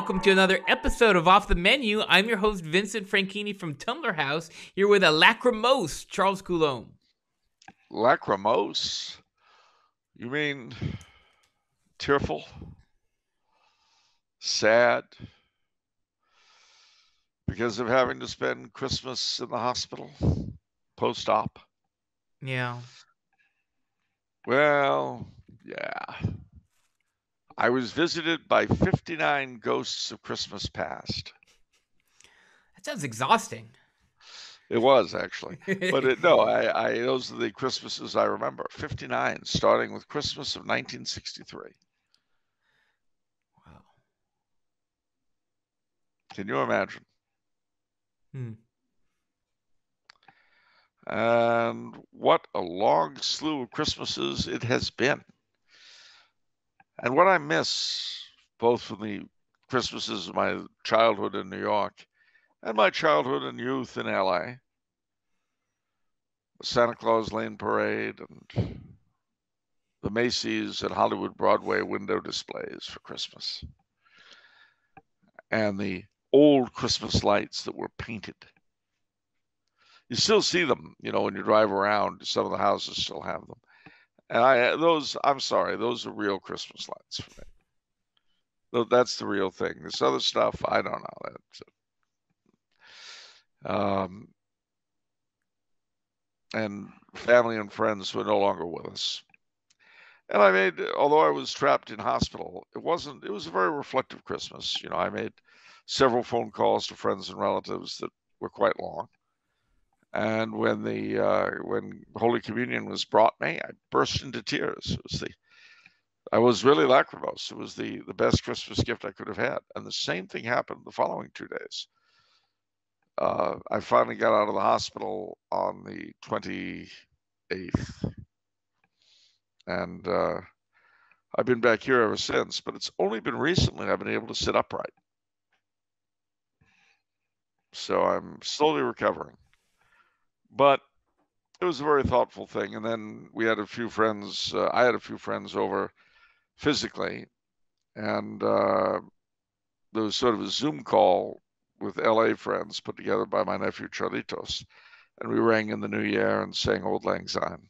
welcome to another episode of Off the Menu. I'm your host, Vincent Francini from Tumblr House, here with a lachrymose, Charles Coulomb. Lachrymose? You mean tearful? Sad? Because of having to spend Christmas in the hospital? Post-op? Yeah. Well, yeah. I was visited by 59 ghosts of Christmas past. That sounds exhausting. It was, actually. But those are the Christmases I remember. 59, starting with Christmas of 1963. Wow. Can you imagine? Hmm. And what a long slew of Christmases it has been. And what I miss, both from the Christmases of my childhood in New York and my childhood and youth in L.A., the Santa Claus Lane Parade and the Macy's and Hollywood Broadway window displays for Christmas, and the old Christmas lights that were painted. You still see them, you know, when you drive around. Some of the houses still have them. And those are real Christmas lights for me. That's the real thing. This other stuff, I don't know. And family and friends were no longer with us. And although I was trapped in hospital, it was a very reflective Christmas. You know, I made several phone calls to friends and relatives that were quite long. And when when Holy Communion was brought me, I burst into tears. I was really lachrymose. It was the best Christmas gift I could have had. And the same thing happened the following 2 days. I finally got out of the hospital on the 28th. And I've been back here ever since. But it's only been recently I've been able to sit upright. So I'm slowly recovering. But it was a very thoughtful thing. And then we had a few friends. I had a few friends over physically. And there was sort of a Zoom call with L.A. friends put together by my nephew Charlitos. And we rang in the new year and sang Auld Lang Syne.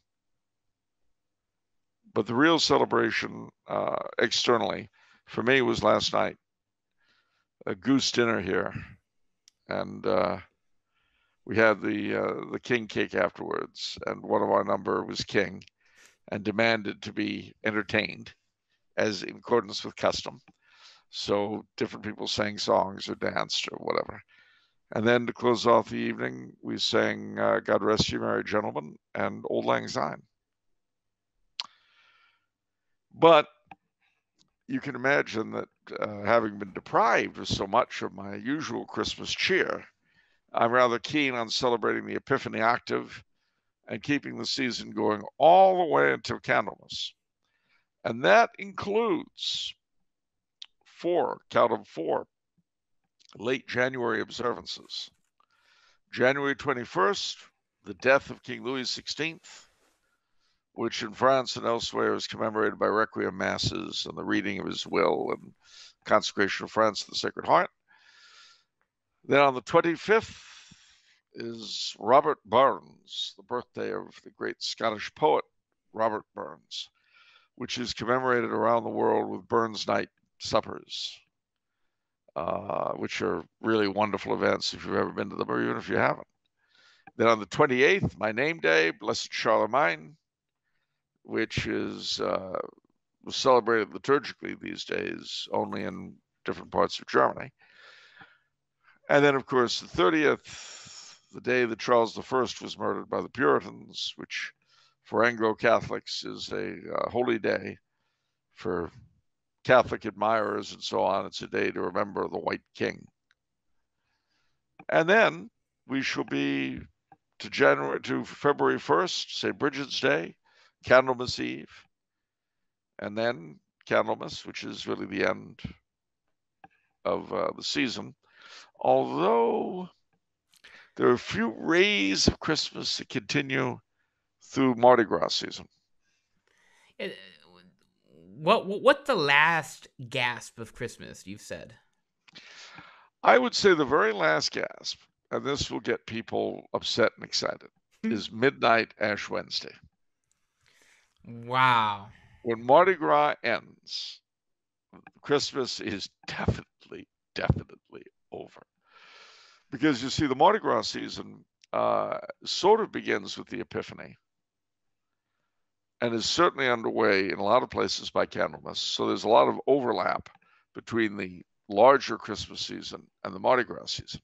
But the real celebration externally for me was last night. A goose dinner here. And... we had the king cake afterwards, and one of our number was king and demanded to be entertained as in accordance with custom. So different people sang songs or danced or whatever. And then to close off the evening, we sang God Rest You Merry Gentlemen and Auld Lang Syne. But you can imagine that having been deprived of so much of my usual Christmas cheer, I'm rather keen on celebrating the Epiphany octave and keeping the season going all the way until Candlemas. And that includes four late January observances. January 21st, the death of King Louis XVI, which in France and elsewhere is commemorated by Requiem Masses and the reading of his will and consecration of France to the Sacred Heart. Then on the 25th is Robert Burns, the birthday of the great Scottish poet Robert Burns, which is commemorated around the world with Burns Night suppers, which are really wonderful events if you've ever been to them, or even if you haven't. Then on the 28th, my name day, Blessed Charlemagne, which is was celebrated liturgically these days only in different parts of Germany. And then, of course, the 30th, the day that Charles I was murdered by the Puritans, which for Anglo-Catholics is a holy day. For Catholic admirers and so on, it's a day to remember the White King. And then we shall be to February 1st, St. Bridget's Day, Candlemas Eve, and then Candlemas, which is really the end of the season. Although there are a few rays of Christmas that continue through Mardi Gras season. What's the last gasp of Christmas, you've said? I would say the very last gasp, and this will get people upset and excited, is midnight Ash Wednesday. Wow. When Mardi Gras ends, Christmas is definitely over. Because you see, the Mardi Gras season sort of begins with the Epiphany and is certainly underway in a lot of places by Candlemas. So there's a lot of overlap between the larger Christmas season and the Mardi Gras season.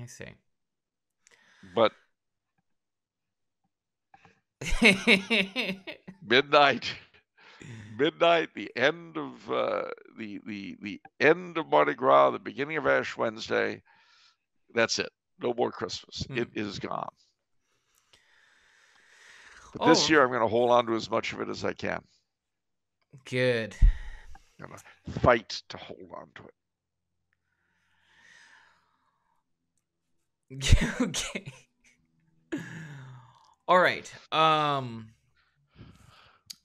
I see. But midnight, the end of the end of Mardi Gras, the beginning of Ash Wednesday. That's it. No more Christmas. It is gone. But this year, I'm going to hold on to as much of it as I can. Good. I'm going to fight to hold on to it. Okay. All right. All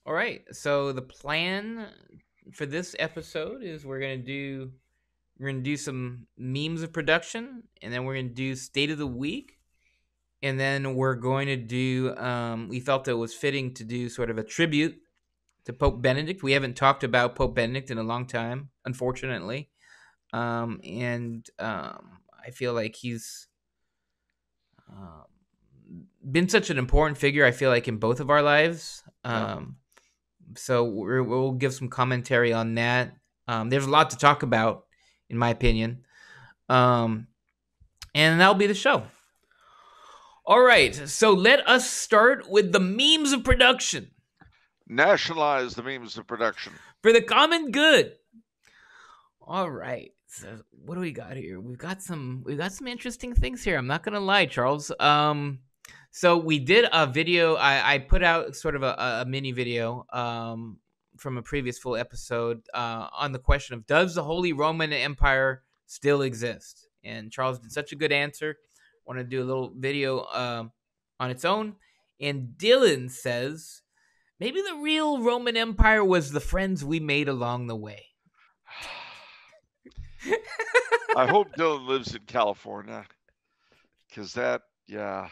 right. So the plan for this episode is we're gonna do some memes of production, and then we're gonna do State of the Week, and then we're going to do. We felt it was fitting to do sort of a tribute to Pope Benedict. We haven't talked about Pope Benedict in a long time, unfortunately, and I feel like he's. Been such an important figure, I feel like, in both of our lives. So we'll give some commentary on that. There's a lot to talk about, in my opinion. And that'll be the show. All right. So let us start with the memes of production. Nationalize the memes of production. For the common good. All right. So what do we got here? We've got some interesting things here. I'm not gonna lie, Charles. So we did a video. I put out sort of a mini video from a previous full episode on the question of, does the Holy Roman Empire still exist? And Charles did such a good answer. Want to do a little video on its own. And Dylan says, maybe the real Roman Empire was the friends we made along the way. I hope Dylan lives in California, because that's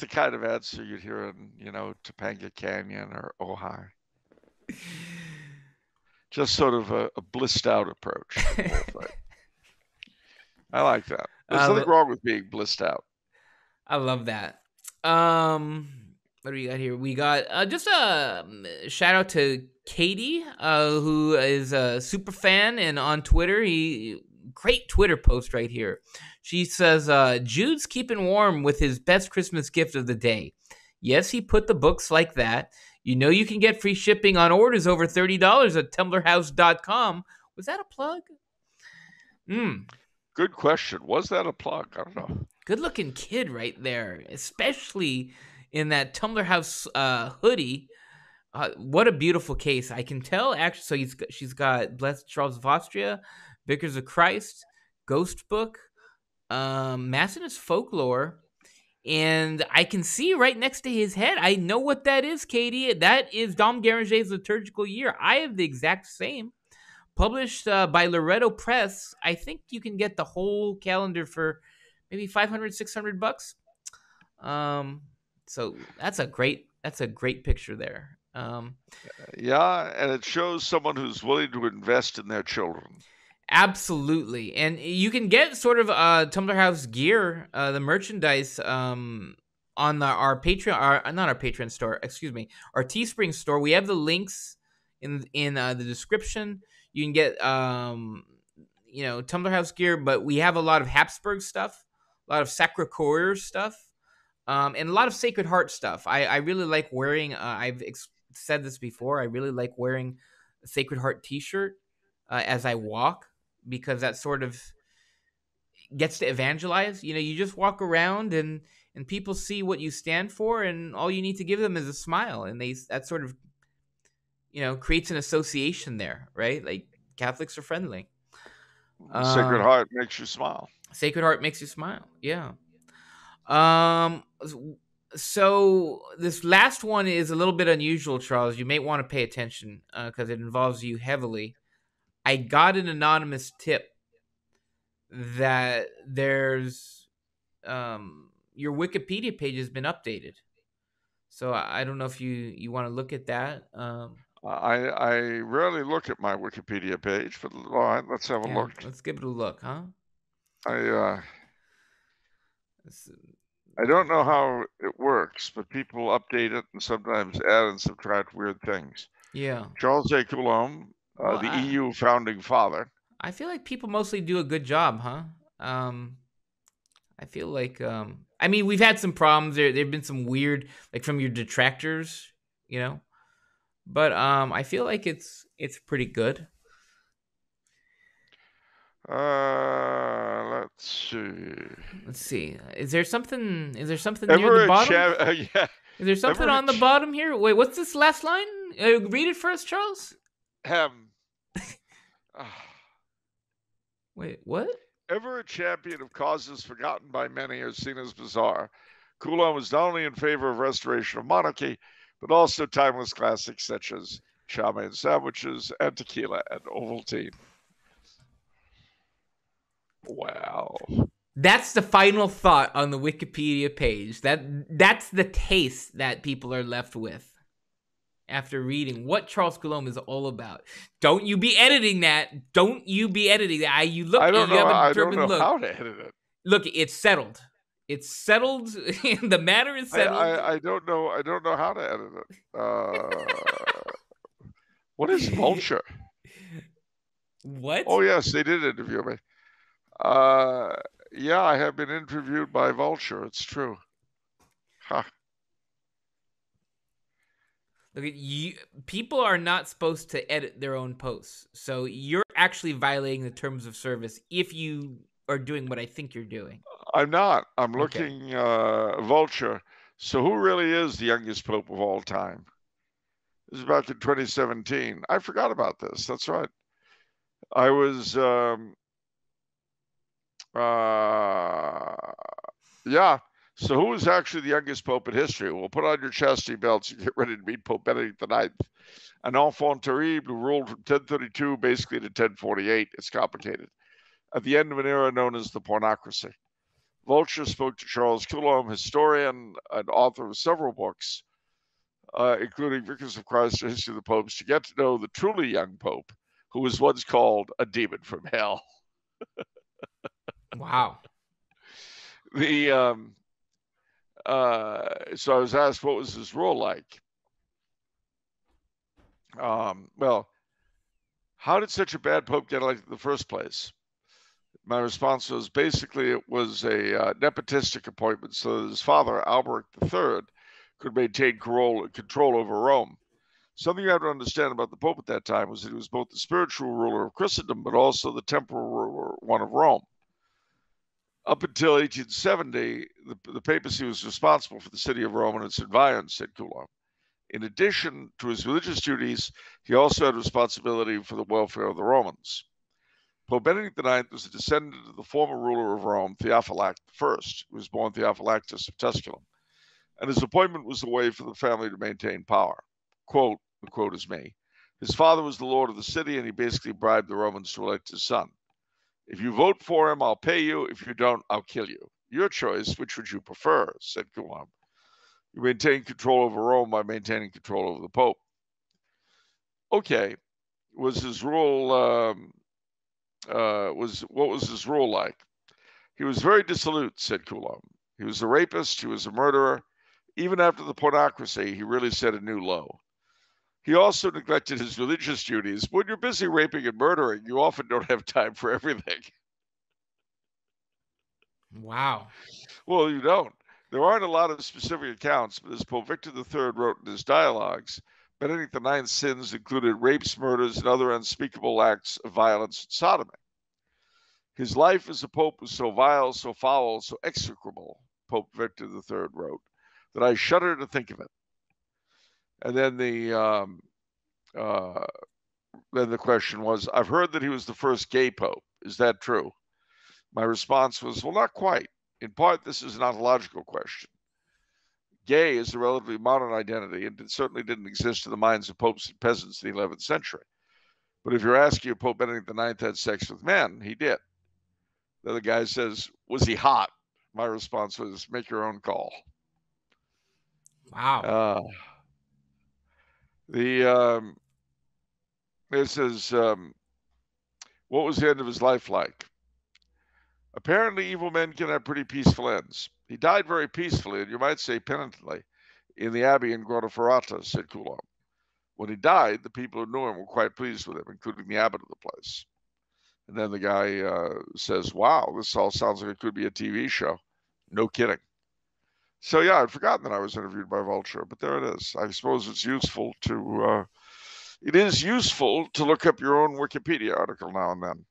the kind of answer you'd hear in, Topanga Canyon or Ojai. Just sort of a blissed out approach. I like that. There's nothing wrong with being blissed out. I love that. What do we got here? We got just a shout out to Katie, who is a super fan, and on Twitter, great Twitter post right here. She says, Jude's keeping warm with his best Christmas gift of the day. Yes, he put the books like that. You can get free shipping on orders over $30 at tumblrhouse.com. Was that a plug? Good question. Was that a plug? I don't know. Good looking kid right there, especially in that Tumblr House hoodie. What a beautiful case. I can tell, actually. So she's got Blessed Charles of Austria, Vicars of Christ, Ghost Book, Massinist Folklore. And I can see right next to his head. I know what that is, Katie. That is Dom Guéranger's Liturgical Year. I have the exact same. Published by Loretto Press. I think you can get the whole calendar for maybe $500, $600. So that's a great picture there. Yeah, and it shows someone who's willing to invest in their children. Absolutely. And you can get sort of Tumblr House gear, the merchandise, on our Patreon, not our Patreon store, excuse me, our Teespring store. We have the links in the description. You can get Tumblr House gear, but we have a lot of Habsburg stuff, a lot of Sacre Coeur stuff. And a lot of Sacred Heart stuff. I really like wearing, I've said this before, I really like wearing a Sacred Heart t-shirt as I walk, because that sort of gets to evangelize. You just walk around and people see what you stand for, and all you need to give them is a smile. And that sort of, creates an association there, right? Like, Catholics are friendly. Sacred Heart makes you smile. Sacred Heart makes you smile, yeah. So this last one is a little bit unusual, Charles. You may want to pay attention because it involves you heavily. I got an anonymous tip that there's your Wikipedia page has been updated. So I don't know if you want to look at that. I rarely look at my Wikipedia page, but all right, let's have a look. Let's give it a look, huh? I don't know how it works, but people update it and sometimes add and subtract weird things. Yeah. Charles A. Coulomb, the EU founding father. I feel like people mostly do a good job, huh? I feel like, I mean, we've had some problems. There've been some weird, like from your detractors, you know. But I feel like it's pretty good. Let's see. Is there something near the bottom? Yeah. Is there something on the bottom here? Wait, what's this last line? Read it for us, Charles. Wait, what? Ever a champion of causes forgotten by many or seen as bizarre, Coulomb was not only in favor of restoration of monarchy, but also timeless classics such as Charmaine sandwiches and tequila and Ovaltine. Wow. That's the final thought on the Wikipedia page. That's the taste that people are left with after reading what Charles Coulomb is all about. Don't you be editing that. Don't you be editing that. I don't know how to edit it. Look, it's settled. It's settled. The matter is settled. I don't know. I don't know how to edit it. What is Vulture? What? Oh, yes, they did interview me. Yeah, I have been interviewed by Vulture. It's true. Huh. Look, people are not supposed to edit their own posts. So you're actually violating the terms of service if you are doing what I think you're doing. I'm not. I'm looking Vulture. So who really is the youngest pope of all time? This is back in 2017. I forgot about this. That's right. I was yeah. So who is actually the youngest pope in history? Well, put on your chastity belts and get ready to meet Pope Benedict IX. An enfant terrible who ruled from 1032 basically to 1048. It's complicated. At the end of an era known as the Pornocracy. Vulture spoke to Charles Coulomb, historian and author of several books, including Vicars of Christ, A History of the Popes, to get to know the truly young pope, who was once called a demon from hell. Wow. So I was asked, what was his role like? Well, how did such a bad pope get elected in the first place? My response was, basically, it was a nepotistic appointment so that his father, Alberic III, could maintain control over Rome. Something you have to understand about the pope at that time was that he was both the spiritual ruler of Christendom, but also the temporal ruler, one of Rome. Up until 1870, the papacy was responsible for the city of Rome and its environs, said Coulomb. In addition to his religious duties, he also had responsibility for the welfare of the Romans. Pope Benedict IX was a descendant of the former ruler of Rome, Theophylact I, who was born Theophylactus of Tusculum, and his appointment was a way for the family to maintain power. Quote, the quote is me, his father was the lord of the city, and he basically bribed the Romans to elect his son. If you vote for him, I'll pay you. If you don't, I'll kill you. Your choice, which would you prefer, said Coulomb. You maintain control over Rome by maintaining control over the pope. Okay, what was his rule like? He was very dissolute, said Coulomb. He was a rapist. He was a murderer. Even after the Pornocracy, he really set a new low. He also neglected his religious duties. When you're busy raping and murdering, you often don't have time for everything. Wow. Well, you don't. There aren't a lot of specific accounts, but as Pope Victor III wrote in his dialogues, Benedict IX's sins included rapes, murders, and other unspeakable acts of violence and sodomy. His life as a pope was so vile, so foul, so execrable, Pope Victor III wrote, that I shudder to think of it. And then the question was, I've heard that he was the first gay pope. Is that true? My response was, well, not quite. In part, this is an ontological question. Gay is a relatively modern identity, and it certainly didn't exist in the minds of popes and peasants in the 11th century. But if you're asking if Pope Benedict IX had sex with men, he did. The other guy says, was he hot? My response was, make your own call. Wow. This is, what was the end of his life like? Apparently, evil men can have pretty peaceful ends. He died very peacefully, and you might say penitently, in the abbey in Grottaferrata, said Coulomb. When he died, the people who knew him were quite pleased with him, including the abbot of the place. And then the guy says, wow, this all sounds like it could be a TV show. No kidding. So, yeah, I'd forgotten that I was interviewed by Vulture, but there it is. I suppose it's useful to look up your own Wikipedia article now and then,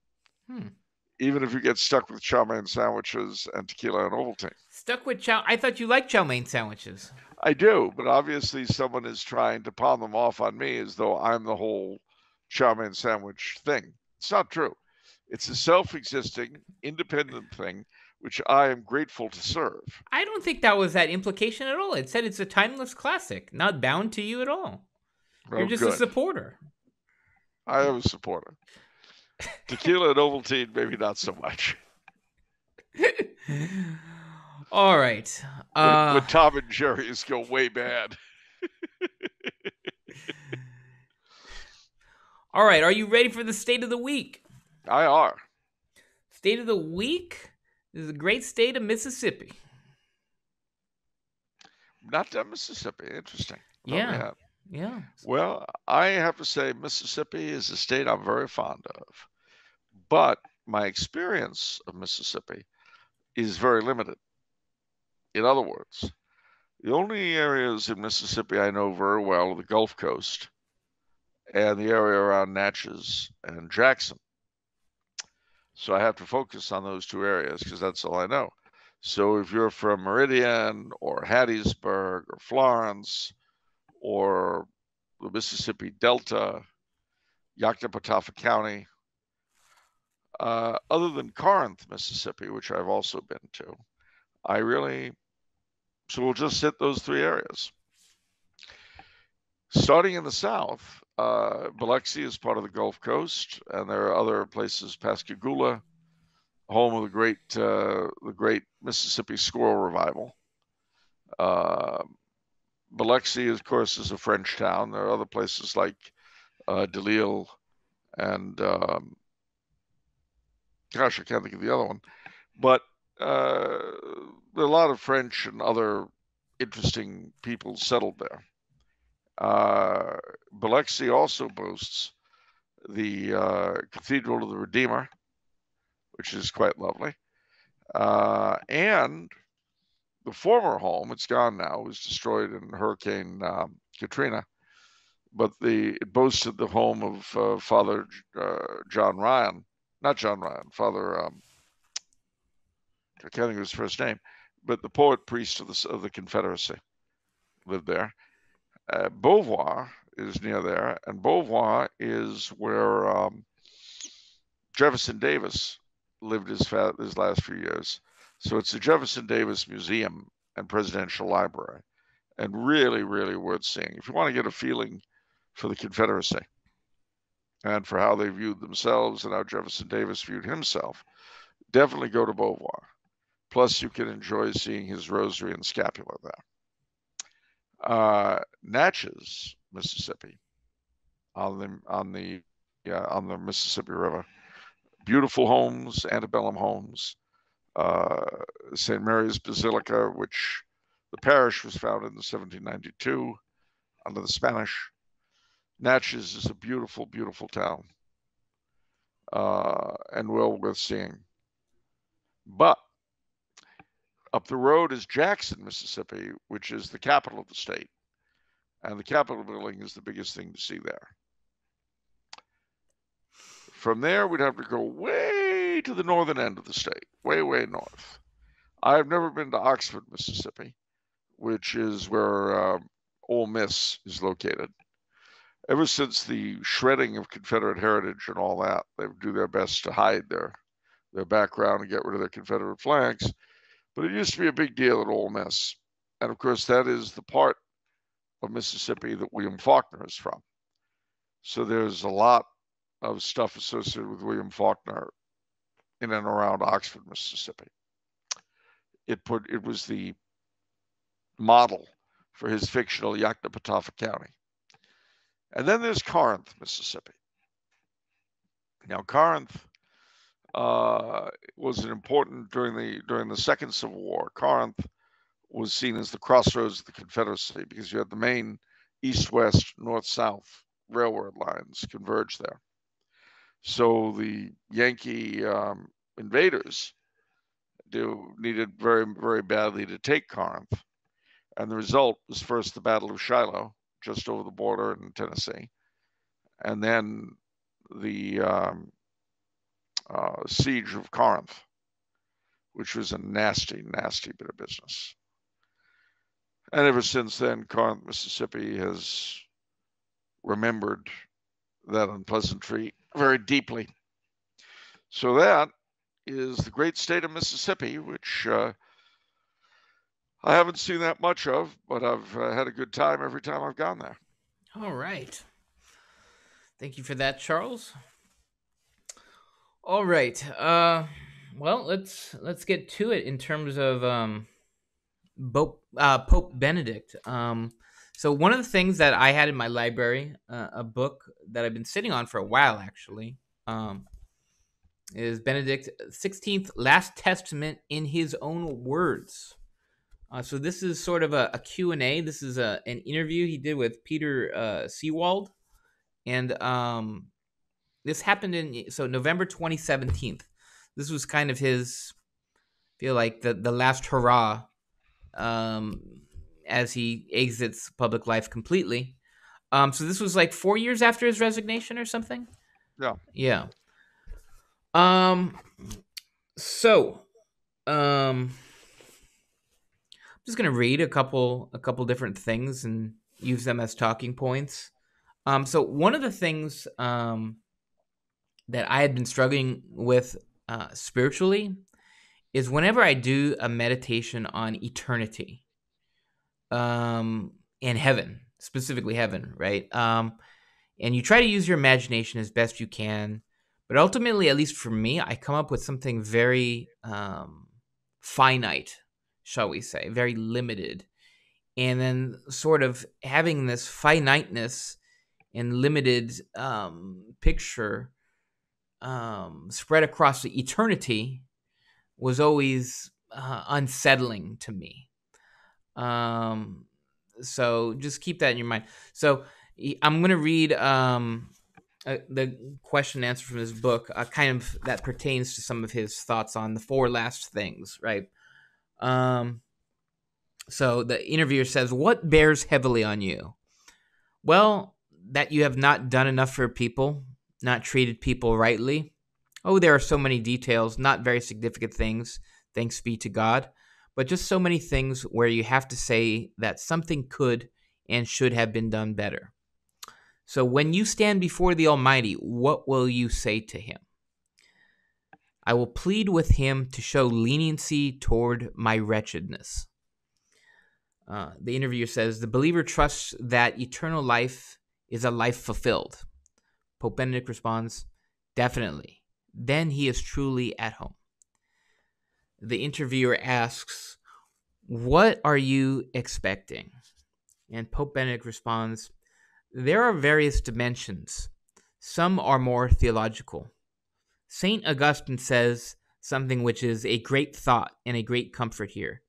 even if you get stuck with chow mein sandwiches and tequila and Ovaltine. Stuck with chow? I thought you liked chow mein sandwiches. I do, but obviously someone is trying to palm them off on me as though I'm the whole chow mein sandwich thing. It's not true. It's a self-existing, independent thing, which I am grateful to serve. I don't think that was that implication at all. It said it's a timeless classic, not bound to you at all. You're just good. A supporter. I am a supporter. Tequila and Ovaltine, maybe not so much. All right. But Tom and Jerry's go way bad. All right. Are you ready for the State of the Week? I are. State of the Week is the great state of Mississippi. Not done Mississippi. Interesting. Yeah. Yeah. Well, I have to say Mississippi is a state I'm very fond of. But my experience of Mississippi is very limited. In other words, the only areas in Mississippi I know very well are the Gulf Coast and the area around Natchez and Jackson. So I have to focus on those two areas because that's all I know. So if you're from Meridian or Hattiesburg or Florence or the Mississippi Delta, Yoknapatawpha County, other than Corinth, Mississippi, which I've also been to, I really... So we'll just hit those three areas. Starting in the south, Biloxi is part of the Gulf Coast, and there are other places, Pascagoula, home of the great Mississippi Squirrel Revival. Biloxi, of course, is a French town. There are other places like DeLisle and, gosh, I can't think of the other one. But there are a lot of French and other interesting people settled there. Biloxi also boasts the Cathedral of the Redeemer, which is quite lovely. And the former home, it's gone now, was destroyed in Hurricane Katrina. But it boasted the home of Father John Ryan. Not John Ryan, Father... I can't think of his first name, but the poet priest of the Confederacy lived there. Beauvoir is near there, and Beauvoir is where Jefferson Davis lived his last few years. So it's the Jefferson Davis Museum and Presidential Library, and really, really worth seeing. If you want to get a feeling for the Confederacy and for how they viewed themselves and how Jefferson Davis viewed himself, definitely go to Beauvoir. Plus, you can enjoy seeing his rosary and scapula there. Natchez, Mississippi, on the Mississippi River, beautiful homes, antebellum homes. St. Mary's Basilica, which the parish was founded in 1792 under the Spanish. Natchez is a beautiful, beautiful town, and well worth seeing. But up the road is Jackson, Mississippi, which is the capital of the state. And the Capitol building is the biggest thing to see there. From there, we'd have to go way to the northern end of the state, way, way north. I've never been to Oxford, Mississippi, which is where Ole Miss is located. Ever since the shredding of Confederate heritage and all that, they do their best to hide their background and get rid of their Confederate flags. But it used to be a big deal at Ole Miss. And, of course, that is the part of Mississippi that William Faulkner is from. So there's a lot of stuff associated with William Faulkner in and around Oxford, Mississippi. It was the model for his fictional Yaknapatawpha County. And then there's Corinth, Mississippi. Now Corinth was an important during the Second Civil War. Corinth was seen as the crossroads of the Confederacy because you had the main east-west, north-south railroad lines converge there. So the Yankee invaders needed very, very badly to take Corinth. And the result was first the Battle of Shiloh, just over the border in Tennessee, and then the siege of Corinth, which was a nasty, nasty bit of business. And ever since then, Corinth, Mississippi has remembered that unpleasantry very deeply. So that is the great state of Mississippi, which I haven't seen that much of, but I've had a good time every time I've gone there. All right. Thank you for that, Charles. All right. Well, let's get to it in terms of Pope Benedict. So one of the things that I had in my library, a book that I've been sitting on for a while, actually, is Benedict XVI, Last Testament in His Own Words. So this is sort of a Q&A. This is an interview he did with Peter Sewald. And this happened in November 2017. This was kind of his, I feel like, the last hurrah as he exits public life completely. So this was like 4 years after his resignation or something? Yeah. Yeah. I'm just gonna read a couple different things and use them as talking points. So one of the things that I had been struggling with spiritually is whenever I do a meditation on eternity, and heaven, specifically heaven, right? And you try to use your imagination as best you can, but ultimately, at least for me, I come up with something very finite, shall we say, very limited. And then sort of having this finiteness and limited picture spread across the eternity was always unsettling to me. So just keep that in your mind. So I'm going to read the question and answer from his book, kind of that pertains to some of his thoughts on the four last things, right? So the interviewer says, "What bears heavily on you?" Well, that you have not done enough for people, not treated people rightly. Oh, there are so many details, not very significant things, thanks be to God, but just so many things where you have to say that something could and should have been done better. So when you stand before the Almighty, what will you say to him? I will plead with him to show leniency toward my wretchedness. The interviewer says, the believer trusts that eternal life is a life fulfilled. Pope Benedict responds, definitely. Then he is truly at home. The interviewer asks, what are you expecting? And Pope Benedict responds, there are various dimensions. Some are more theological. St. Augustine says something which is a great thought and a great comfort here.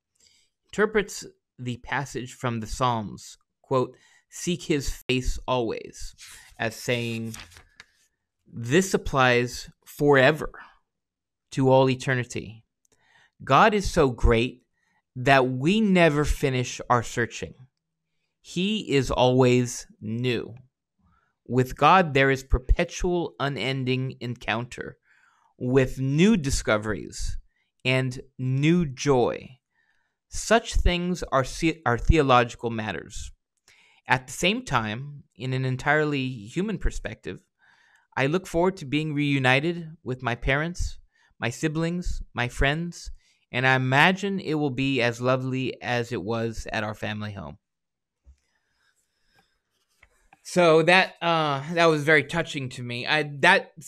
Interprets the passage from the Psalms, quote, seek his face always, as saying, this applies forever to all eternity. God is so great that we never finish our searching. He is always new. With God, there is perpetual unending encounter, with new discoveries and new joy. Such things are theological matters. At the same time, in an entirely human perspective, I look forward to being reunited with my parents, my siblings, my friends, and I imagine it will be as lovely as it was at our family home. So that was very touching to me. That was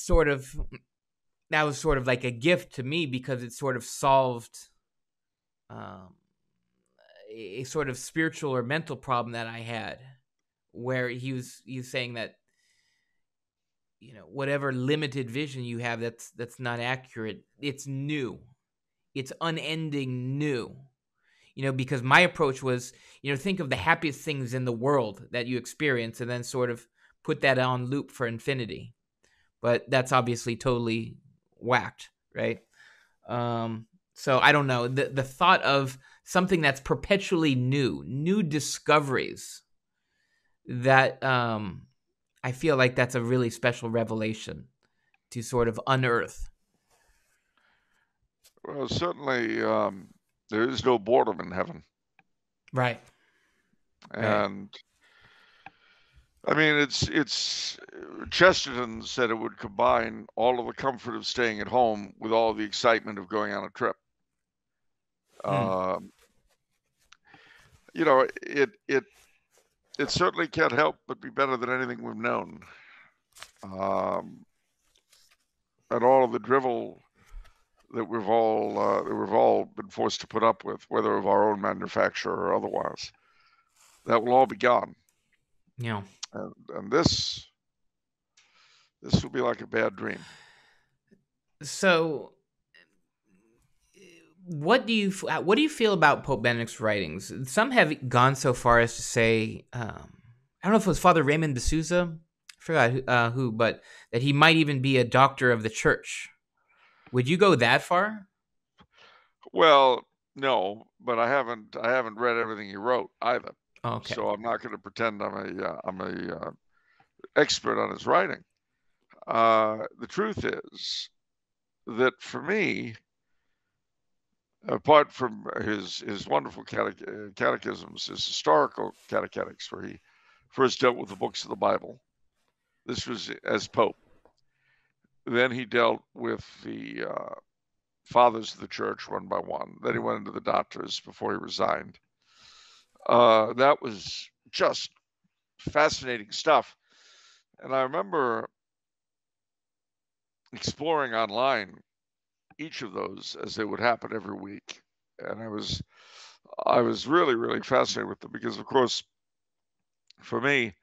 sort of like a gift to me, because it sort of solved a sort of spiritual or mental problem that I had, where he was saying that, you know, whatever limited vision you have, that's not accurate. It's new. It's unending new. You know, because my approach was, you know, think of the happiest things in the world that you experience and then sort of put that on loop for infinity. But that's obviously totally whacked, right? So I don't know. The thought of something that's perpetually new discoveries, that I feel like that's a really special revelation to sort of unearth. Well, certainly... there is no boredom in heaven. Right. And I mean, it's Chesterton said it would combine all of the comfort of staying at home with all the excitement of going on a trip. You know, it certainly can't help but be better than anything we've known. And all of the drivel that we've all been forced to put up with, whether of our own manufacture or otherwise, that will all be gone. Yeah. And this will be like a bad dream. So, what do you feel about Pope Benedict's writings? Some have gone so far as to say, I don't know if it was Father Raymond D'Souza, I forgot who, but that he might even be a doctor of the church. Would you go that far? Well, no, but I haven't read everything he wrote either. Okay. So I'm not going to pretend I'm a expert on his writing. The truth is that for me, apart from his wonderful catechisms, his historical catechetics, where he first dealt with the books of the Bible, this was as Pope. Then he dealt with the fathers of the church one by one. Then he went into the doctors before he resigned. That was just fascinating stuff. And I remember exploring online each of those as they would happen every week. And I was really, really fascinated with them because, of course, for me,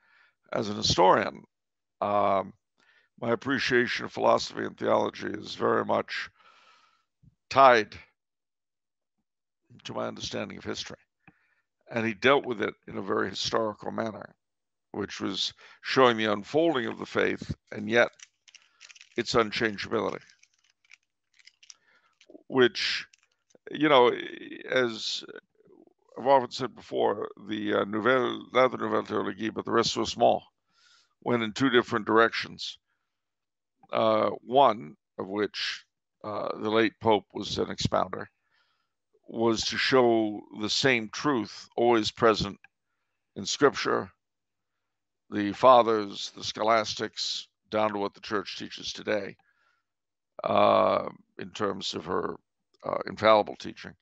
as an historian, my appreciation of philosophy and theology is very much tied to my understanding of history. And he dealt with it in a very historical manner, which was showing the unfolding of the faith and yet its unchangeability, which, you know, as I've often said before, the Nouvelle, not the Nouvelle Théologie, but the Ressourcement went in two different directions. One of which the late Pope was an expounder, was to show the same truth always present in Scripture, the Fathers, the Scholastics, down to what the Church teaches today in terms of her infallible teaching.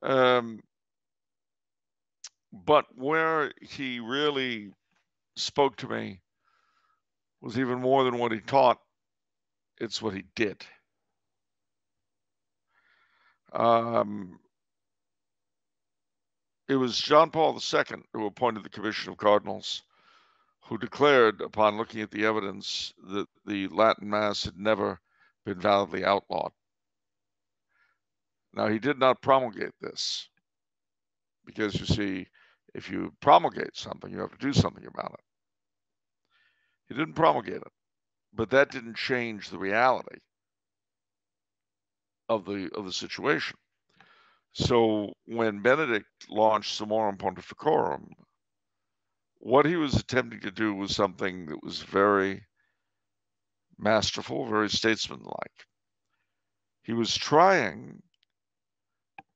But where he really spoke to me was even more than what he taught. It's what he did. It was John Paul II who appointed the Commission of Cardinals, who declared, upon looking at the evidence, that the Latin Mass had never been validly outlawed. Now, he did not promulgate this, because, you see, if you promulgate something, you have to do something about it. He didn't promulgate it. But that didn't change the reality of the situation. So when Benedict launched Summorum Pontificorum, what he was attempting to do was something that was very masterful, very statesmanlike. He was trying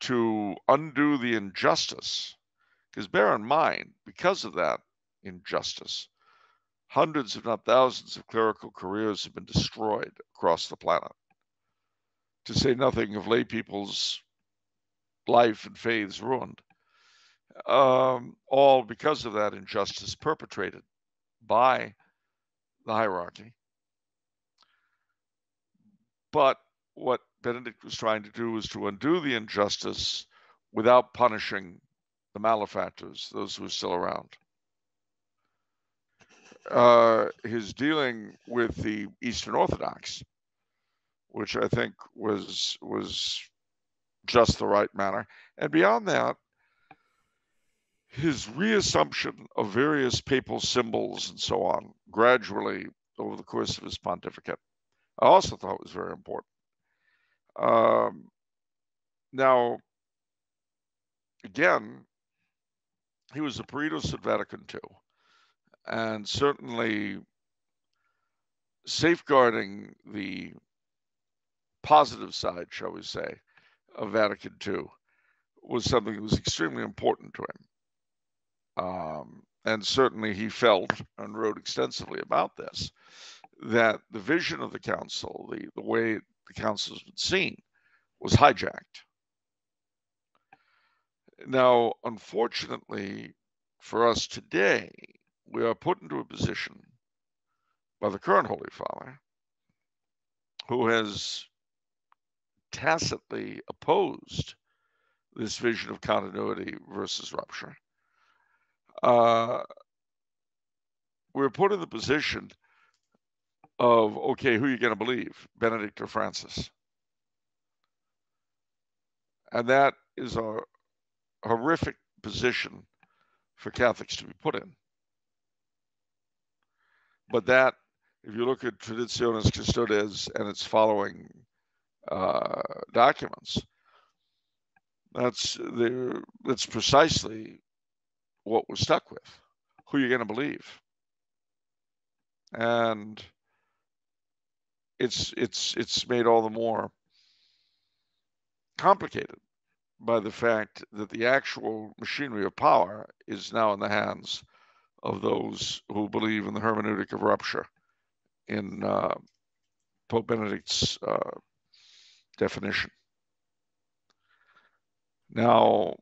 to undo the injustice, because bear in mind, because of that injustice, hundreds, if not thousands, of clerical careers have been destroyed across the planet, to say nothing of lay people's life and faiths ruined, all because of that injustice perpetrated by the hierarchy. But what Benedict was trying to do was to undo the injustice without punishing the malefactors, those who are still around. His dealing with the Eastern Orthodox, which I think was just the right manner. And beyond that, his reassumption of various papal symbols and so on gradually over the course of his pontificate, I also thought was very important. Now, again, he was a Peritus at Vatican II, and certainly safeguarding the positive side, shall we say, of Vatican II was something that was extremely important to him. And certainly he felt, and wrote extensively about this, that the vision of the council, the way the council has been seen, was hijacked. Now, unfortunately for us today, we are put into a position by the current Holy Father, who has tacitly opposed this vision of continuity versus rupture. We're put in the position of, okay, who are you going to believe, Benedict or Francis? And that is a horrific position for Catholics to be put in. But that, if you look at Traditiones Custodes and its following documents, that's precisely what we're stuck with. Who are you going to believe? And it's made all the more complicated by the fact that the actual machinery of power is now in the hands of those who believe in the hermeneutic of rupture in Pope Benedict's definition. Now,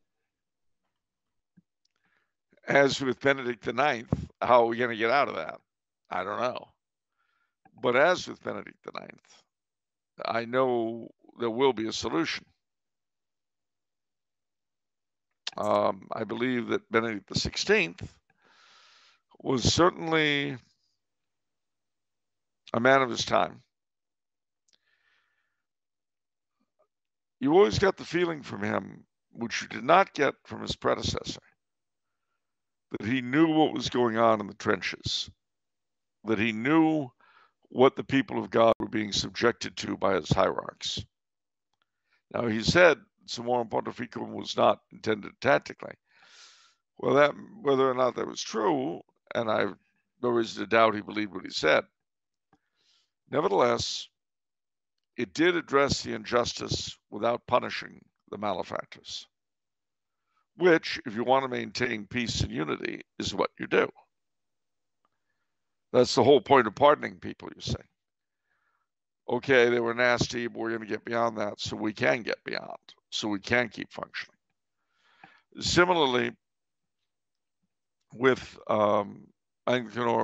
as with Benedict IX, how are we going to get out of that? I don't know. But as with Benedict IX, I know there will be a solution. I believe that Benedict XVI was certainly a man of his time. You always got the feeling from him, which you did not get from his predecessor, that he knew what was going on in the trenches, that he knew what the people of God were being subjected to by his hierarchs. Now, he said Summorum Pontificum was not intended tactically. Well, that, whether or not that was true, and I've no reason to doubt he believed what he said, nevertheless, it did address the injustice without punishing the malefactors, which, if you want to maintain peace and unity, is what you do. That's the whole point of pardoning people, you say. Okay, they were nasty, but we're going to get beyond that so we can get beyond, so we can keep functioning. Similarly, with Anglicanorum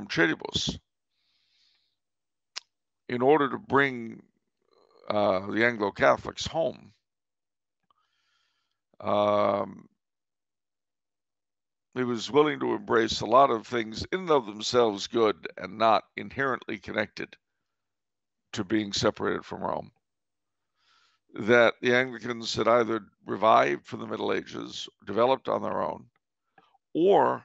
Cedibus, in order to bring the Anglo-Catholics home, he was willing to embrace a lot of things in and of themselves good and not inherently connected to being separated from Rome, that the Anglicans had either revived from the Middle Ages, developed on their own, or,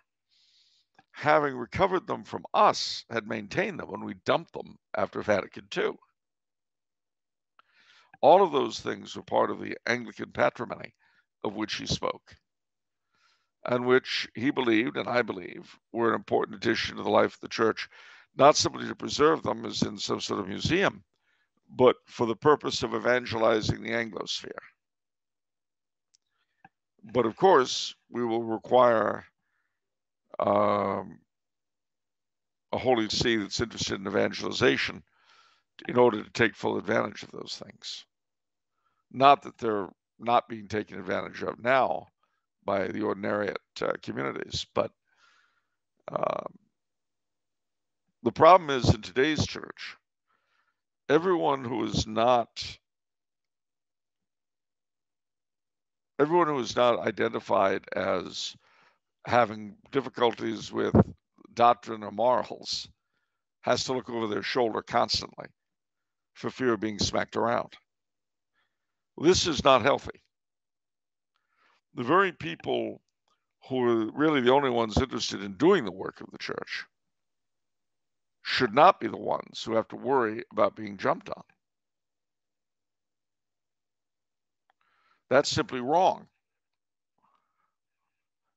having recovered them from us, had maintained them when we dumped them after Vatican II. All of those things were part of the Anglican patrimony of which he spoke, and which he believed, and I believe, were an important addition to the life of the Church, not simply to preserve them as in some sort of museum, but for the purpose of evangelizing the Anglosphere. But of course, we will require a Holy See that's interested in evangelization in order to take full advantage of those things. Not that they're not being taken advantage of now by the ordinariate communities, but The problem is in today's church, everyone who is not identified as having difficulties with doctrine or morals has to look over their shoulder constantly for fear of being smacked around. This is not healthy. The very people who are really the only ones interested in doing the work of the church should not be the ones who have to worry about being jumped on. That's simply wrong.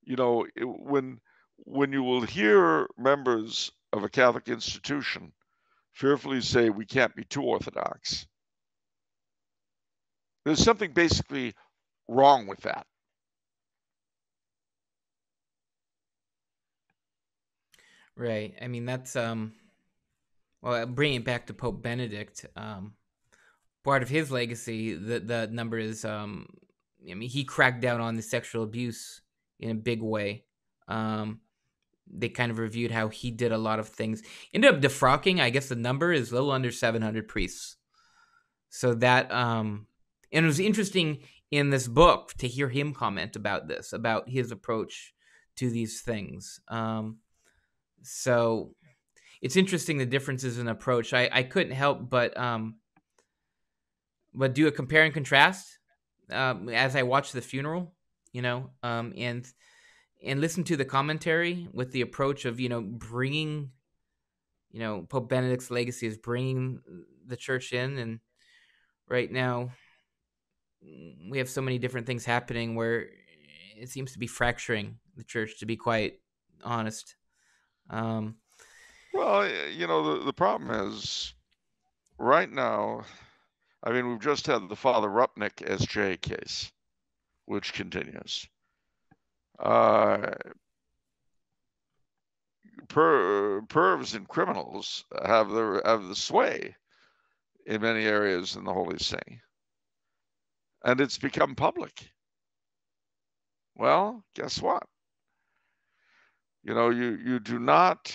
You know, when you will hear members of a Catholic institution fearfully say, we can't be too orthodox, there's something basically wrong with that. Right. I mean, that's, well, bringing it back to Pope Benedict, part of his legacy, the number is, I mean, he cracked down on the sexual abuse in a big way. They kind of reviewed how he did a lot of things. Ended up defrocking, I guess the number is a little under 700 priests. So that, and it was interesting in this book to hear him comment about this, about his approach to these things. So it's interesting, the differences in approach. I couldn't help but do a compare and contrast as I watched the funeral, you know, and listen to the commentary with the approach of, you know, bringing, you know, Pope Benedict's legacy is bringing the church in. And right now we have so many different things happening where it seems to be fracturing the church, to be quite honest. Well, you know, the problem is right now, I mean, we've just had the Father Rupnik S.J. case, which continues. Pervs and criminals have the sway in many areas in the Holy See, and it's become public. Well, guess what? You know, you do not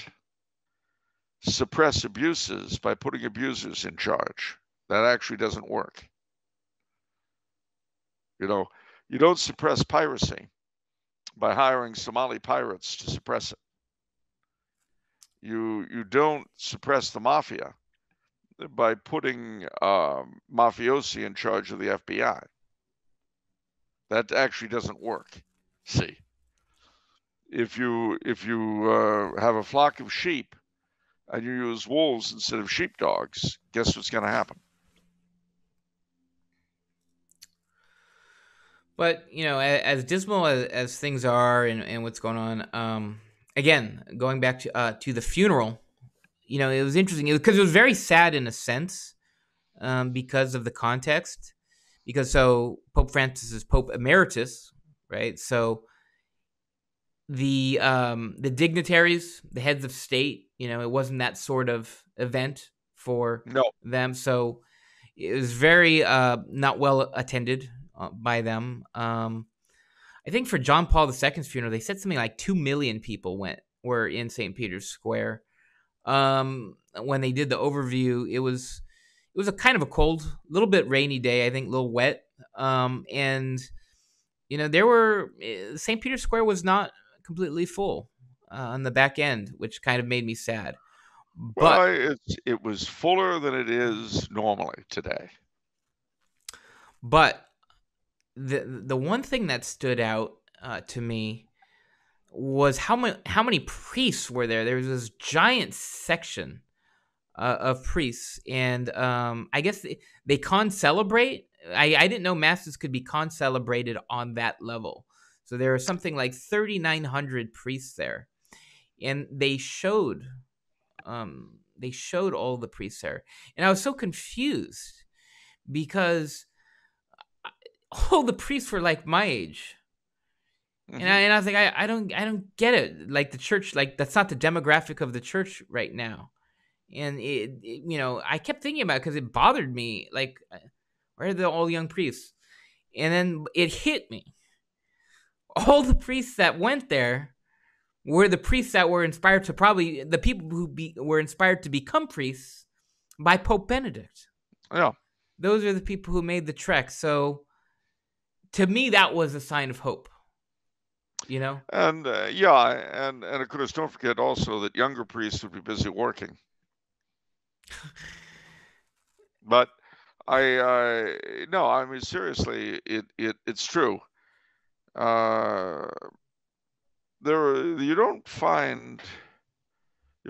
suppress abuses by putting abusers in charge. That actually doesn't work. You know, you don't suppress piracy by hiring Somali pirates to suppress it. You don't suppress the mafia by putting mafiosi in charge of the FBI. That actually doesn't work. See? If you have a flock of sheep and you use wolves instead of sheepdogs, guess what's going to happen? But, you know, as dismal as things are and what's going on, again, going back to the funeral, you know, it was interesting because it was very sad in a sense because of the context. Because so Pope Francis is Pope Emeritus, right? So the dignitaries, the heads of state, you know, it wasn't that sort of event for them. So it was very not well attended by them. I think for John Paul II's funeral, they said something like 2 million people were in St. Peter's Square. When they did the overview, it was a kind of a cold, little bit rainy day, I think, a little wet. And, you know, there were, St. Peter's Square was not completely full on the back end, which kind of made me sad. But well, it was fuller than it is normally today. But the one thing that stood out to me was how many priests were there. There was this giant section of priests, and I guess they concelebrate. I didn't know masses could be concelebrated on that level. So there are something like 3,900 priests there, and they showed all the priests there, and I was so confused because all the priests were like my age, mm-hmm. and I was like, I don't get it. Like the church, like that's not the demographic of the church right now, and it you know, I kept thinking about it because it bothered me, like. Where are the all young priests? And then it hit me. All the priests that went there were the priests that were inspired to probably, the people who were inspired to become priests by Pope Benedict. Yeah. Those are the people who made the trek. So to me, that was a sign of hope, you know? And and of course, don't forget also that younger priests would be busy working. But I mean, seriously, it's true. You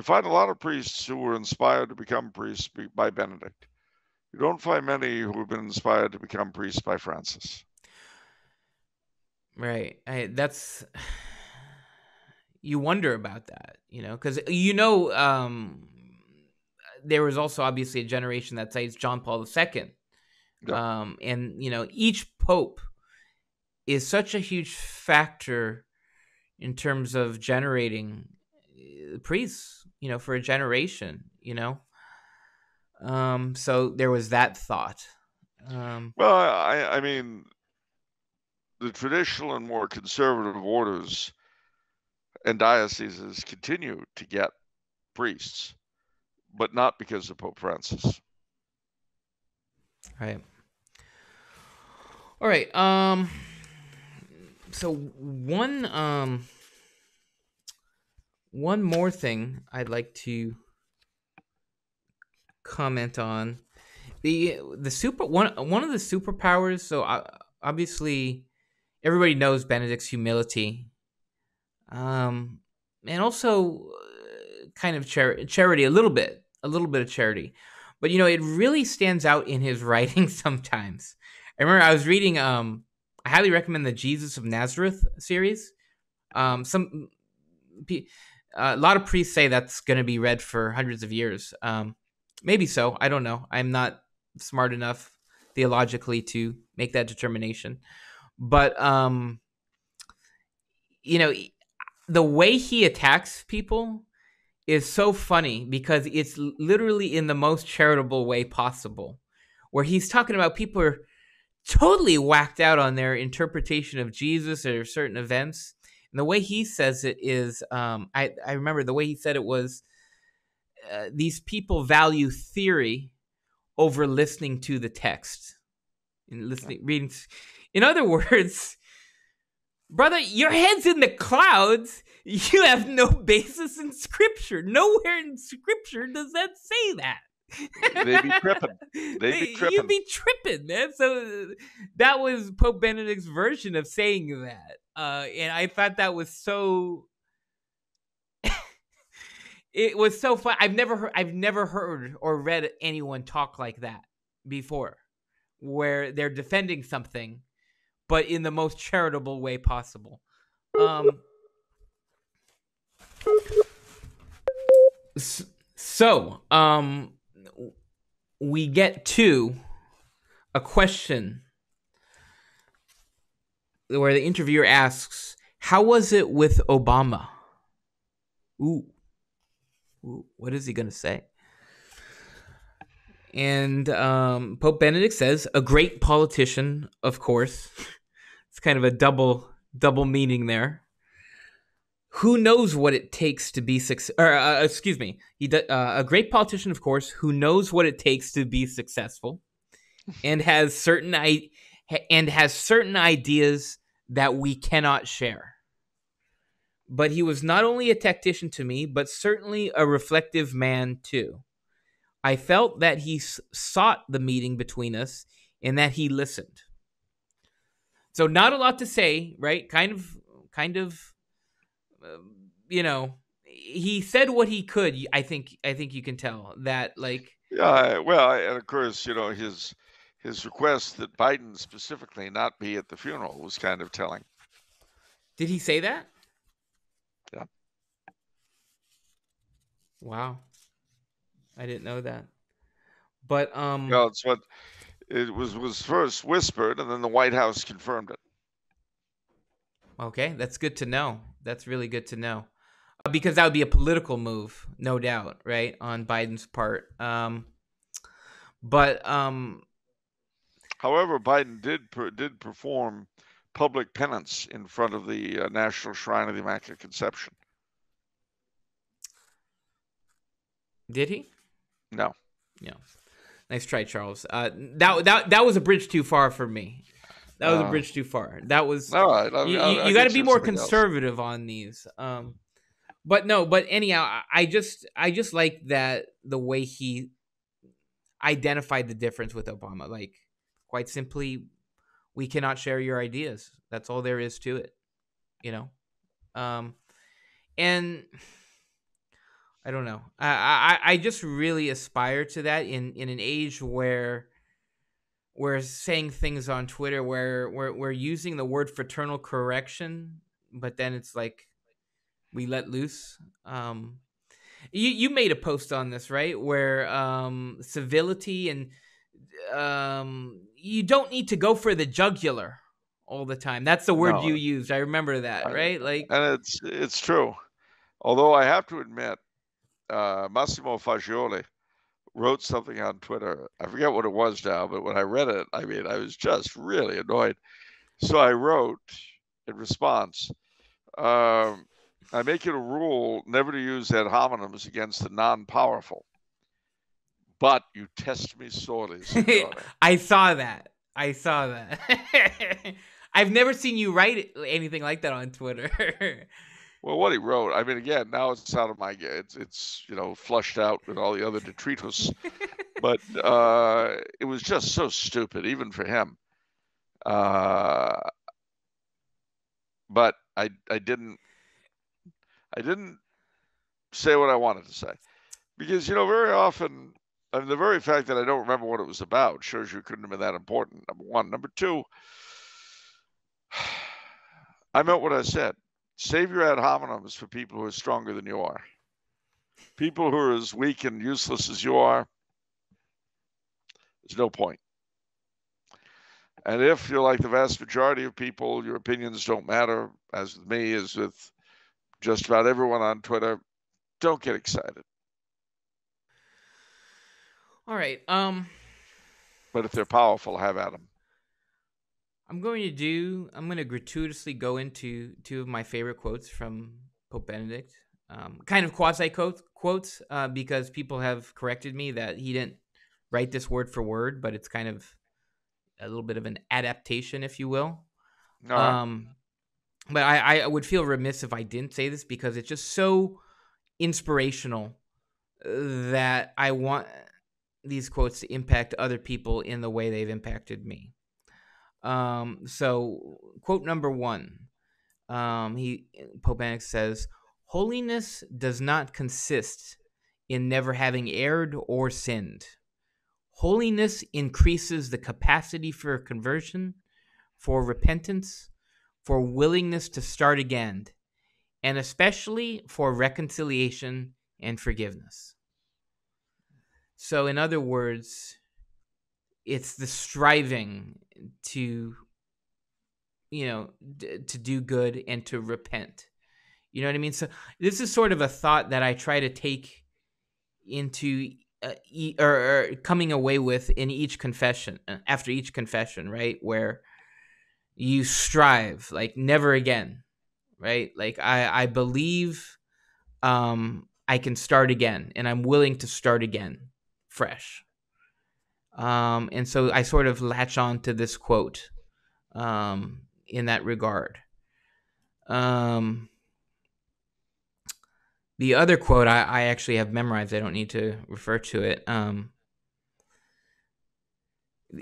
find a lot of priests who were inspired to become priests by Benedict. You don't find many who have been inspired to become priests by Francis. Right. You wonder about that, you know, because, you know, there was also obviously a generation that cites John Paul II. Yeah. And, you know, each pope is such a huge factor in terms of generating priests, you know, for a generation, you know. So there was that thought. Well, I mean, the traditional and more conservative orders and dioceses continue to get priests, but not because of Pope Francis. Right. All right. So one more thing I'd like to comment on, the one of the superpowers. So obviously everybody knows Benedict's humility, and also kind of charity, a little bit of charity, but you know, it really stands out in his writing sometimes. I remember I was reading, I highly recommend the Jesus of Nazareth series. A lot of priests say that's going to be read for hundreds of years. Maybe so. I don't know. I'm not smart enough theologically to make that determination. But, you know, the way he attacks people is so funny because it's literally in the most charitable way possible, where he's talking about people are totally whacked out on their interpretation of Jesus or certain events. And the way he says it is, I remember the way he said it was, these people value theory over listening to the text and reading. In other words, brother, your head's in the clouds. You have no basis in Scripture. Nowhere in Scripture does that say that. They be tripping. You'd be tripping, man. So that was Pope Benedict's version of saying that. And I thought that was so... It was so fun. I've never heard or read anyone talk like that before, where they're defending something, but in the most charitable way possible. So we get to a question where the interviewer asks, "How was it with Obama?" Ooh. What is he going to say? And Pope Benedict says, a great politician, of course. It's kind of a double meaning there. Who knows what it takes to be successful? A great politician, of course, who knows what it takes to be successful, and has certain ideas that we cannot share. But he was not only a tactician to me, but certainly a reflective man too. I felt that he sought the meeting between us and that he listened. So not a lot to say, right? You know, he said what he could. I think you can tell that, like. Yeah, well, and of course, you know, his request that Biden specifically not be at the funeral was kind of telling. Did he say that? Yeah. Wow. I didn't know that. But no, it's what it was first whispered and then the White House confirmed it. Okay, that's good to know. That's really good to know. Because that would be a political move, no doubt, right? On Biden's part. However, Biden did perform public penance in front of the National Shrine of the Immaculate Conception. Did he? No. No. Nice try, Charles. That was a bridge too far for me. That was a bridge too far. That was you got to be more conservative on these. But no, but anyhow, I just like that the way he identified the difference with Obama. Like, quite simply, we cannot share your ideas. That's all there is to it, you know. And I don't know. I just really aspire to that in an age where we're saying things on Twitter where we're using the word fraternal correction, but then it's like we let loose. You made a post on this, right? Where civility and you don't need to go for the jugular all the time. That's the word you used. I remember that, right? Like, and it's true. Although I have to admit, Massimo Fagioli wrote something on Twitter. I forget what it was now, but when I read it, I mean, I was just really annoyed. So I wrote in response, I make it a rule never to use ad hominems against the non-powerful, but you test me sorely, Signore. I saw that. I've never seen you write anything like that on Twitter. Well, what he wrote, I mean, again, now it's out of my, it's you know, flushed out with all the other detritus, but it was just so stupid, even for him. But I didn't say what I wanted to say, because, you know, very often, I mean, the very fact that I don't remember what it was about shows you it couldn't have been that important. Number one. Number two, I meant what I said. Save your ad hominems for people who are stronger than you are. People who are as weak and useless as you are, there's no point. And if you're like the vast majority of people, your opinions don't matter, as with me, as with just about everyone on Twitter, don't get excited. All right. But if they're powerful, have at them. I'm going to gratuitously go into two of my favorite quotes from Pope Benedict, kind of quasi-quotes, because people have corrected me that he didn't write this word for word, but it's kind of a little bit of an adaptation, if you will. No. But I would feel remiss if I didn't say this, because it's just so inspirational that I want these quotes to impact other people in the way they've impacted me. So quote number one, Pope Benedict says, "Holiness does not consist in never having erred or sinned. Holiness increases the capacity for conversion, for repentance, for willingness to start again, and especially for reconciliation and forgiveness." So in other words, it's the striving to, you know, to do good and to repent. You know what I mean? So this is sort of a thought that I try to take into or coming away with in each confession, after each confession, right? Where you strive, like, never again, right? Like, I believe I can start again, and I'm willing to start again fresh. And so I sort of latch on to this quote in that regard. The other quote I actually have memorized. I don't need to refer to it.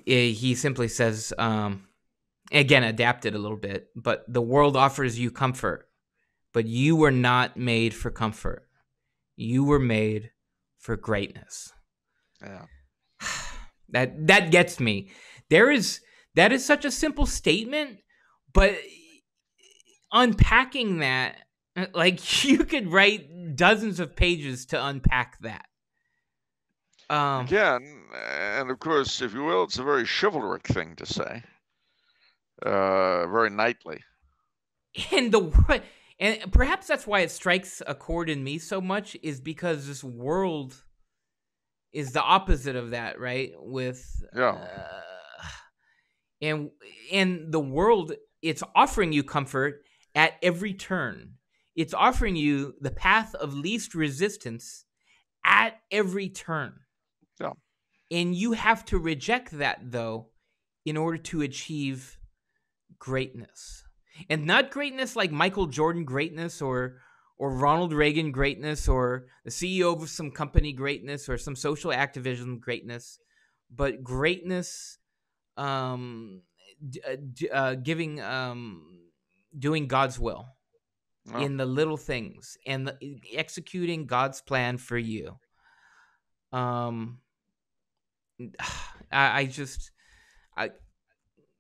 He simply says, again, adapted a little bit, but the world offers you comfort, but you were not made for comfort. You were made for greatness. Yeah. That gets me. That is such a simple statement, but unpacking that, like, you could write dozens of pages to unpack that. Again, and of course, if you will, it's a very chivalric thing to say, very knightly. And perhaps that's why it strikes a chord in me so much, is because this world is the opposite of that, right? With and the world, it's offering you comfort at every turn. It's offering you the path of least resistance at every turn. Yeah. And you have to reject that, though, in order to achieve greatness. And not greatness like Michael Jordan greatness or Ronald Reagan greatness or the CEO of some company greatness or some social activism greatness, but greatness doing God's will in the little things and executing God's plan for you. I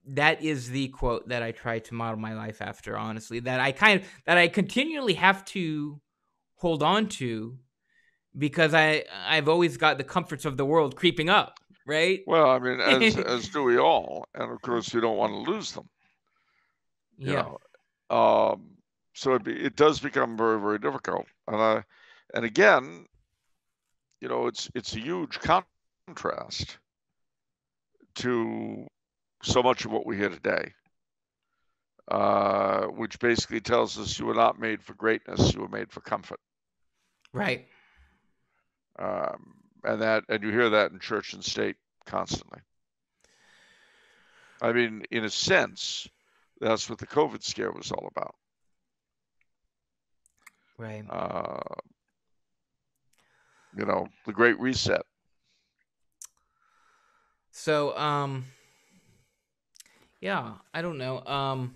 that is the quote that I try to model my life after, honestly, that I continually have to hold on to because I've always got the comforts of the world creeping up, right? Well, I mean, as do we all. And of course you don't want to lose them. You know? So it does become very, very difficult. And again, you know, it's a huge contrast to so much of what we hear today, which basically tells us you were not made for greatness, you were made for comfort. Right. And you hear that in church and state constantly. I mean, in a sense, that's what the COVID scare was all about. Right. You know, the Great Reset. So, yeah, I don't know.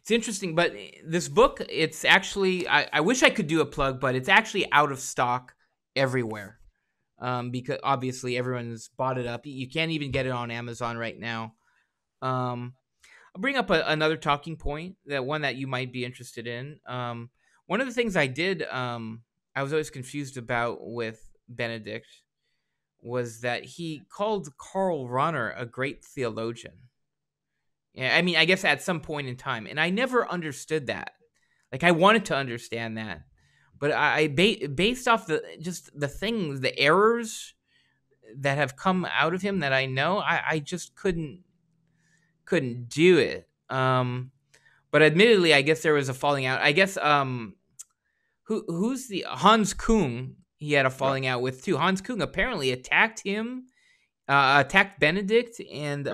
It's interesting, but this book, it's actually, I wish I could do a plug, but it's actually out of stock everywhere. Because obviously everyone's bought it up. You can't even get it on Amazon right now. I'll bring up another talking point, one that you might be interested in. One of the things I did, I was always confused about with Benedict, was that he called Karl Rahner a great theologian. Yeah, I mean, I guess at some point in time. And I never understood that. Like, I wanted to understand that. But based off the things, the errors that have come out of him that I know, I just couldn't do it. But admittedly, I guess there was a falling out. I guess who's the Hans Küng? He had a falling out with too. Hans Küng apparently attacked Benedict, and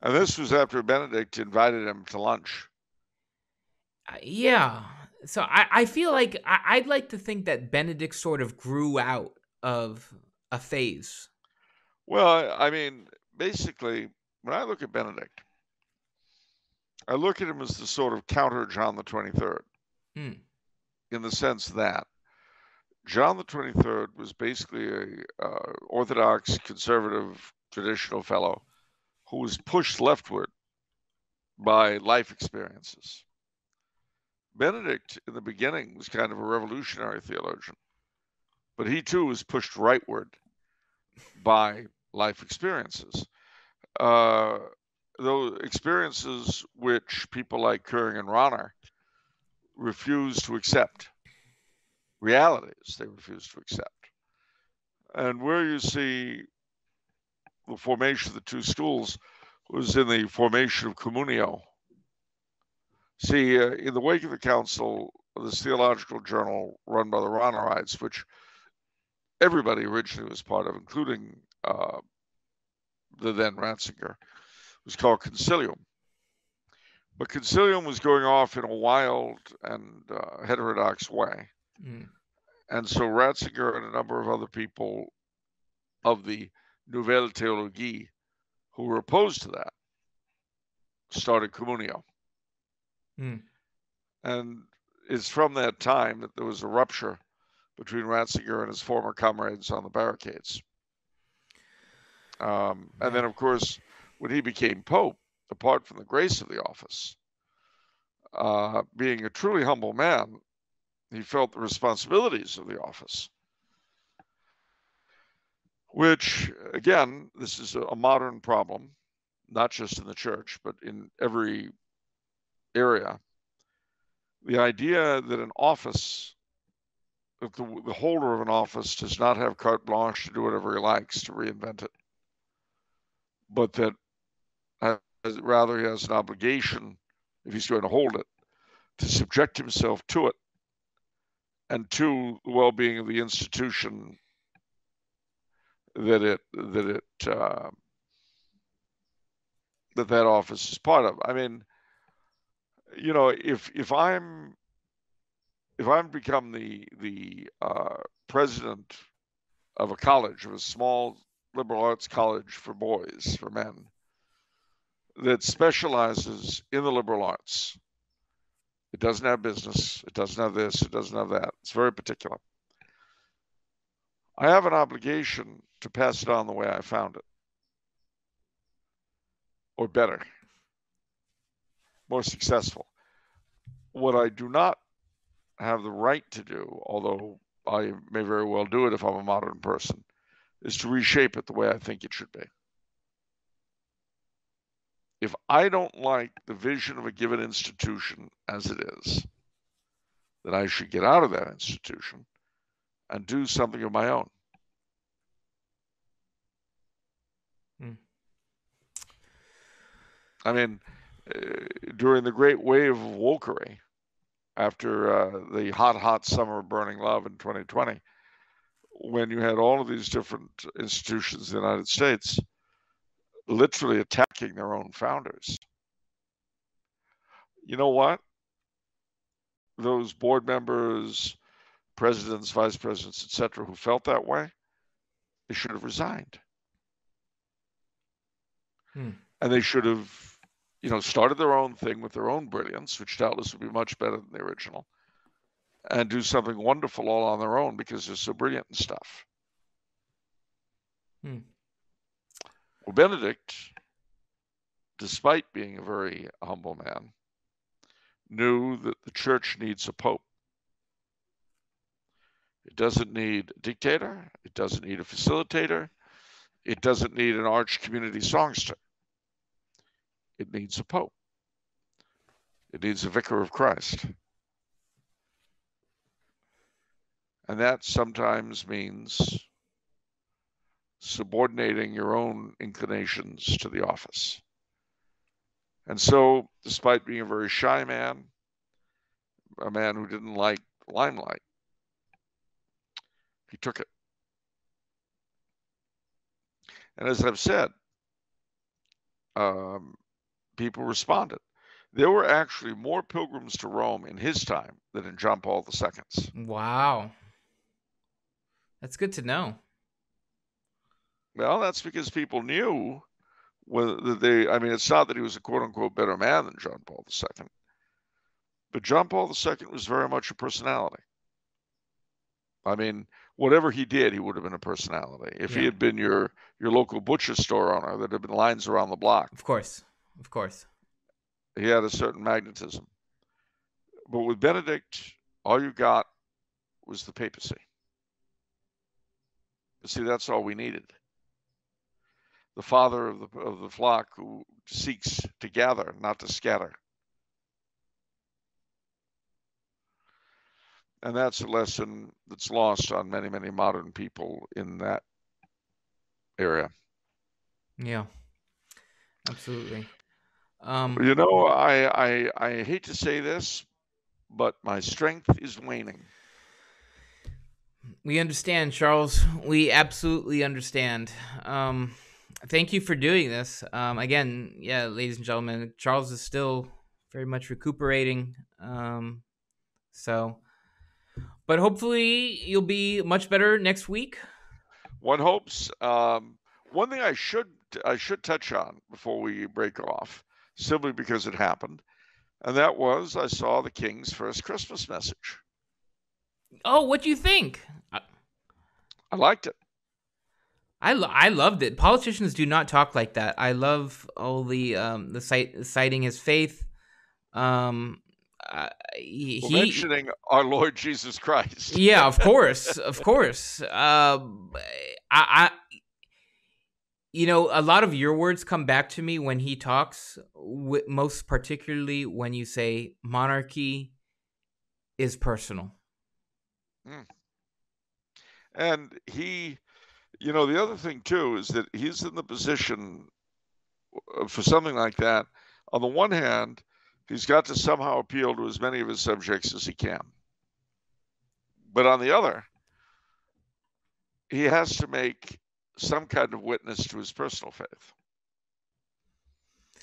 and this was after Benedict invited him to lunch. Yeah. So I feel like I'd like to think that Benedict sort of grew out of a phase. Well, I mean, basically, when I look at Benedict, I look at him as the sort of counter John the 23rd, in the sense that John the 23rd was basically an Orthodox, conservative, traditional fellow who was pushed leftward by life experiences. Benedict, in the beginning, was kind of a revolutionary theologian, but he too was pushed rightward by life experiences. Those experiences which people like Küng and Rahner refused to accept. Realities they refused to accept. And where you see the formation of the two schools was in the formation of Communio. See, in the wake of the council, this theological journal run by the Rahnerites, which everybody originally was part of, including the then Ratzinger, was called Concilium. But Concilium was going off in a wild and heterodox way. Mm. And so Ratzinger and a number of other people of the Nouvelle Théologie who were opposed to that started Communio. Mm. And it's from that time that there was a rupture between Ratzinger and his former comrades on the barricades. And then, of course, when he became Pope, apart from the grace of the office, being a truly humble man, he felt the responsibilities of the office, which, again, this is a modern problem, not just in the church, but in every area. The idea that an office, that the holder of an office does not have carte blanche to do whatever he likes, to reinvent it, but that rather he has an obligation, if he's going to hold it, to subject himself to it and two, the well-being of the institution that office is part of. I mean, you know, if I'm become the president of a college, of a small liberal arts college for boys, for men, that specializes in the liberal arts. It doesn't have business. It doesn't have this. It doesn't have that. It's very particular. I have an obligation to pass it on the way I found it, or better, more successful. What I do not have the right to do, although I may very well do it if I'm a modern person, is to reshape it the way I think it should be. If I don't like the vision of a given institution as it is, then I should get out of that institution and do something of my own. Hmm. I mean, during the great wave of wokery, after the hot summer of burning love in 2020, when you had all of these different institutions in the United States literally attacking their own founders. You know what? Those board members, presidents, vice presidents, etc., who felt that way, they should have resigned. Hmm. And they should have, you know, started their own thing with their own brilliance, which doubtless would be much better than the original, and do something wonderful all on their own because they're so brilliant and stuff. Hmm. Well, Benedict, despite being a very humble man, knew that the church needs a pope. It doesn't need a dictator. It doesn't need a facilitator. It doesn't need an arch community songster. It needs a pope. It needs a vicar of Christ. And that sometimes means subordinating your own inclinations to the office. And so, despite being a very shy man, a man who didn't like limelight, he took it. And as I've said, people responded. There were actually more pilgrims to Rome in his time than in John Paul II's. Wow. That's good to know. Well, that's because people knew that I mean, it's not that he was a quote-unquote better man than John Paul II, but John Paul II was very much a personality. I mean, whatever he did, he would have been a personality. If he had been your local butcher store owner, there'd have been lines around the block. Of course, of course. He had a certain magnetism. But with Benedict, all you got was the papacy. But see, that's all we needed. The father of the flock who seeks to gather, not to scatter. And that's a lesson that's lost on many, many modern people in that area. Yeah, absolutely. You know, I hate to say this, but my strength is waning. We understand, Charles. We absolutely understand. Thank you for doing this. Again, yeah, ladies and gentlemen, Charles is still very much recuperating. But hopefully you'll be much better next week. One hopes. One thing I should touch on before we break off, simply because it happened, and that was I saw the King's first Christmas message. Oh, what do you think? I liked it. I loved it. Politicians do not talk like that. I love all the citing his faith. Mentioning our Lord Jesus Christ. Yeah, of course, of course. You know, a lot of your words come back to me when he talks, most particularly when you say monarchy is personal. Mm. And he... You know, the other thing, too, is that he's in the position for something like that. On the one hand, he's got to somehow appeal to as many of his subjects as he can. But on the other, he has to make some kind of witness to his personal faith.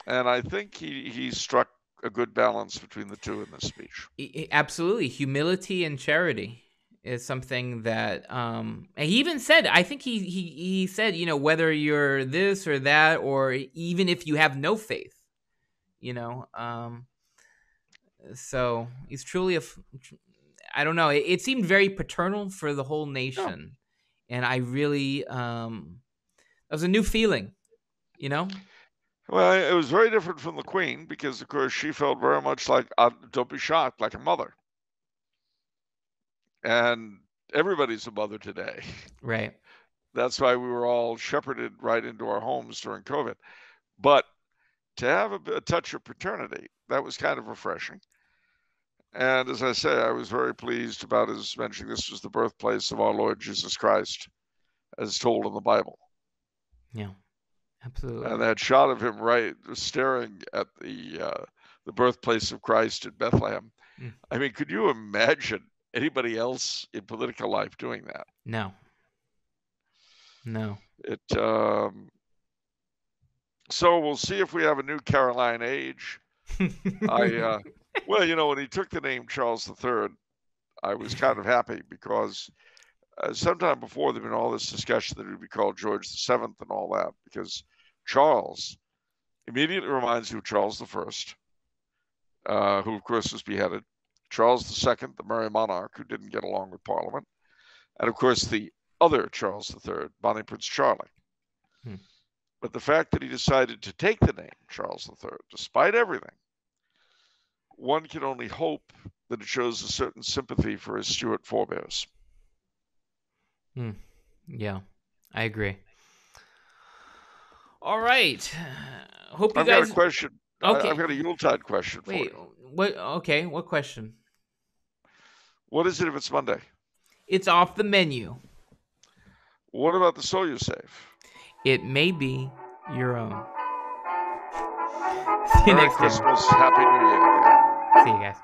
And I think he struck a good balance between the two in this speech. Absolutely. Humility and charity is something that and he even said, I think he said, you know, whether you're this or that, or even if you have no faith, you know, so he's truly I don't know. It seemed very paternal for the whole nation. Yeah. And I really, it was a new feeling, you know? Well, it was very different from the Queen because, of course, she felt very much like, don't be shocked, like a mother. And everybody's a mother today. Right. That's why we were all shepherded right into our homes during COVID. But to have a touch of paternity, that was kind of refreshing. And as I say, I was very pleased about his mentioning this was the birthplace of our Lord Jesus Christ, as told in the Bible. Yeah, absolutely. And that shot of him right staring at the birthplace of Christ at Bethlehem. Mm. I mean, could you imagine anybody else in political life doing that? No. No. So we'll see if we have a new Caroline age. Well, you know, when he took the name Charles III, I was kind of happy because sometime before there'd been all this discussion that it would be called George VII and all that, because Charles immediately reminds you of Charles I, who, of course, was beheaded, Charles II, the Merry Monarch, who didn't get along with Parliament, and, of course, the other Charles III, Bonnie Prince Charlie. Hmm. But the fact that he decided to take the name Charles III, despite everything, one can only hope that it shows a certain sympathy for his Stuart forebears. Mm. Yeah, I agree. All right. Hope you I've guys... got a question. Okay. I've got a Yuletide question for you. What? Okay, what question? What is it if it's Monday? It's off the menu. What about the soul you save? It may be your own. See you next time. Merry Christmas. Happy New Year. See you guys.